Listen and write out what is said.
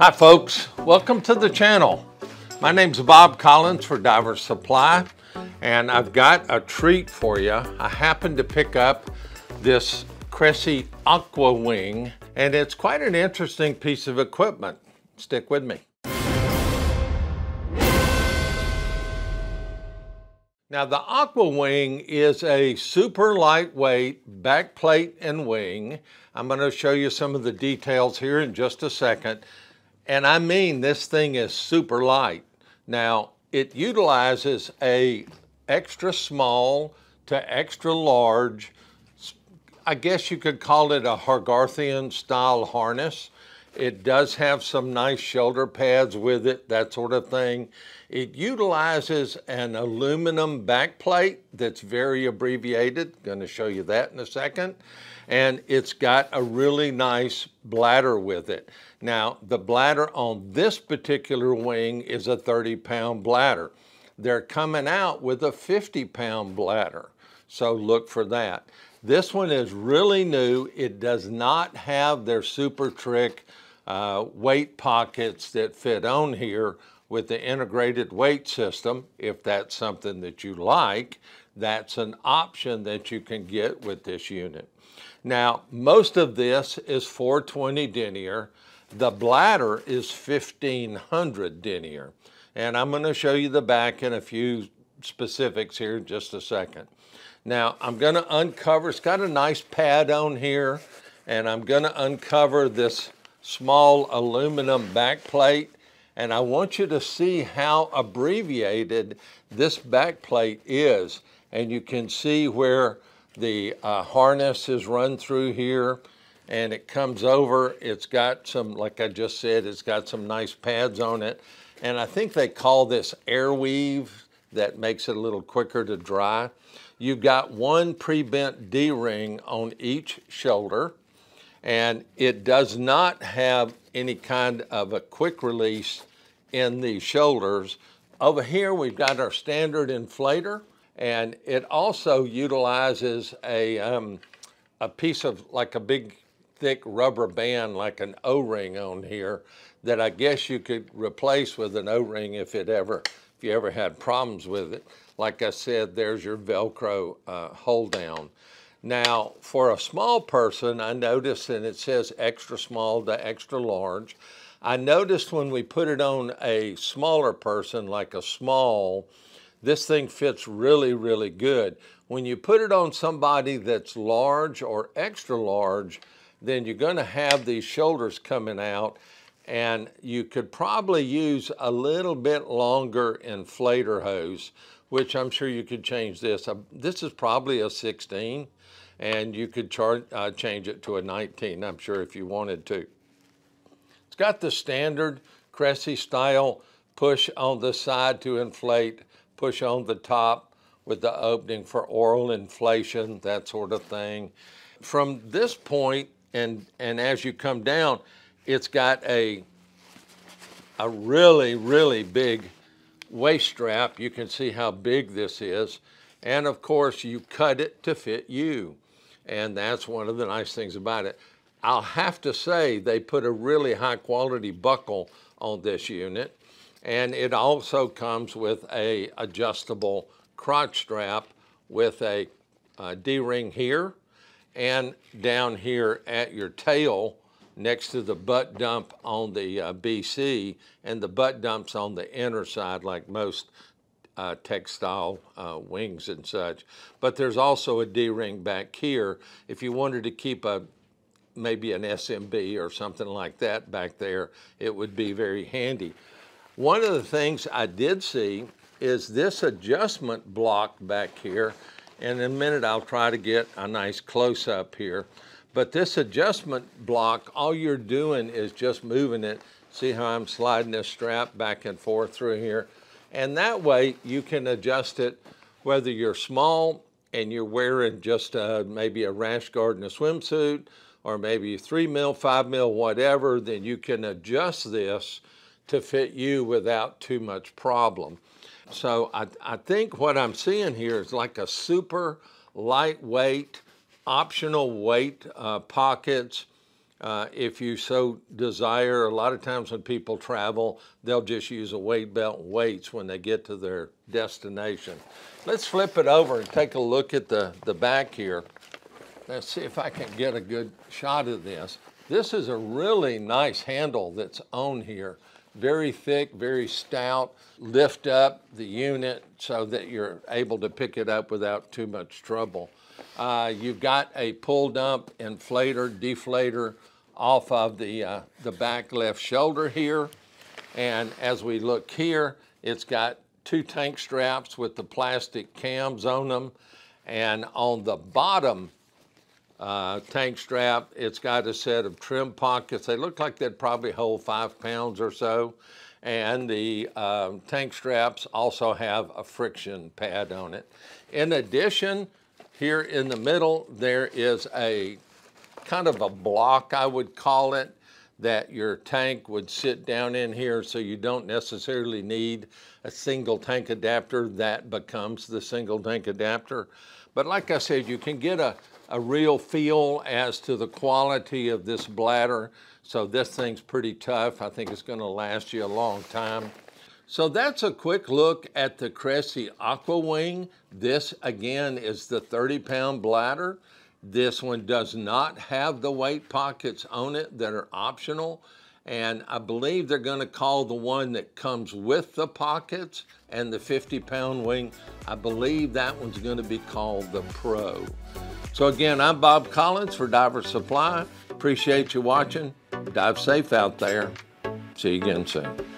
Hi folks, welcome to the channel. My name's Bob Collins for Divers Supply, and I've got a treat for you. I happened to pick up this Cressi AquaWing, and it's quite an interesting piece of equipment. Stick with me. Now the AquaWing is a super lightweight backplate and wing. I'm going to show you some of the details here in just a second. And I mean, this thing is super light. Now it utilizes a extra small to extra large, I guess you could call it a Hargarthian style harness. It does have some nice shoulder pads with it, that sort of thing. It utilizes an aluminum backplate that's very abbreviated. Going to show you that in a second. And it's got a really nice bladder with it. Now, the bladder on this particular wing is a 30-pound bladder. They're coming out with a 50-pound bladder, so look for that. This one is really new. It does not have their super trick weight pockets that fit on here with the integrated weight system. If that's something that you like, that's an option that you can get with this unit. Now, most of this is 420 denier. The bladder is 1500 denier. And I'm going to show you the back in a few specifics here in just a second. Now, I'm going to uncover, it's got a nice pad on here, and I'm going to uncover this small aluminum backplate, and I want you to see how abbreviated this backplate is. And you can see where the harness is run through here, and it comes over. It's got some, like I just said, it's got some nice pads on it, and I think they call this air weave. That makes it a little quicker to dry. You've got one pre-bent D-ring on each shoulder, and it does not have any kind of a quick release in the shoulders. Over here, we've got our standard inflator, and it also utilizes a piece of like a big thick rubber band, like an O-ring on here, that I guess you could replace with an O-ring if you ever had problems with it. Like I said, there's your Velcro hold down. Now, for a small person, I noticed, and it says extra small to extra large. I noticed when we put it on a smaller person, like a small, this thing fits really, really good. When you put it on somebody that's large or extra large, then you're going to have these shoulders coming out, and you could probably use a little bit longer inflator hose, which I'm sure you could change this. This is probably a 16, and you could change it to a 19, I'm sure, if you wanted to. It's got the standard Cressi style push on the side to inflate, push on the top with the opening for oral inflation, that sort of thing. From this point, and as you come down, it's got a really, really big waist strap. You can see how big this is. And of course, you cut it to fit you. And that's one of the nice things about it. I'll have to say they put a really high quality buckle on this unit. And it also comes with a adjustable crotch strap with a D-ring here and down here at your tail, next to the butt dump on the BC, and the butt dump's on the inner side like most textile wings and such. But there's also a D-ring back here if you wanted to keep maybe an SMB or something like that back there. It would be very handy. One of the things I did see is this adjustment block back here, and in a minute I'll try to get a nice close-up here. But this adjustment block, all you're doing is just moving it. See how I'm sliding this strap back and forth through here? And that way you can adjust it whether you're small and you're wearing just maybe a rash guard and a swimsuit, or maybe 3mm, 5mm, whatever, then you can adjust this to fit you without too much problem. So I think what I'm seeing here is like a super lightweight, optional weight pockets, If you so desire, a lot of times when people travel, they'll just use a weight belt and weights when they get to their destination. Let's flip it over and take a look at the back here. Let's see if I can get a good shot of this. This is a really nice handle that's on here. Very thick, very stout. Lift up the unit so that you're able to pick it up without too much trouble. You've got a pull dump, inflator, deflator off of the back left shoulder here. And as we look here, it's got two tank straps with the plastic cams on them. And on the bottom tank strap, it's got a set of trim pockets. They look like they'd probably hold 5 pounds or so. And the tank straps also have a friction pad on it. In addition, here in the middle, there is a kind of a block, I would call it, that your tank would sit down in here, so you don't necessarily need a single tank adapter. That becomes the single tank adapter. But like I said, you can get a real feel as to the quality of this bladder. So this thing's pretty tough. I think it's going to last you a long time. So that's a quick look at the Cressi AquaWing. This, again, is the 30-pound bladder. This one does not have the weight pockets on it that are optional. And I believe they're going to call the one that comes with the pockets and the 50-pound wing, I believe that one's going to be called the Pro. So again, I'm Bob Collins for Divers Supply. Appreciate you watching. Dive safe out there. See you again soon.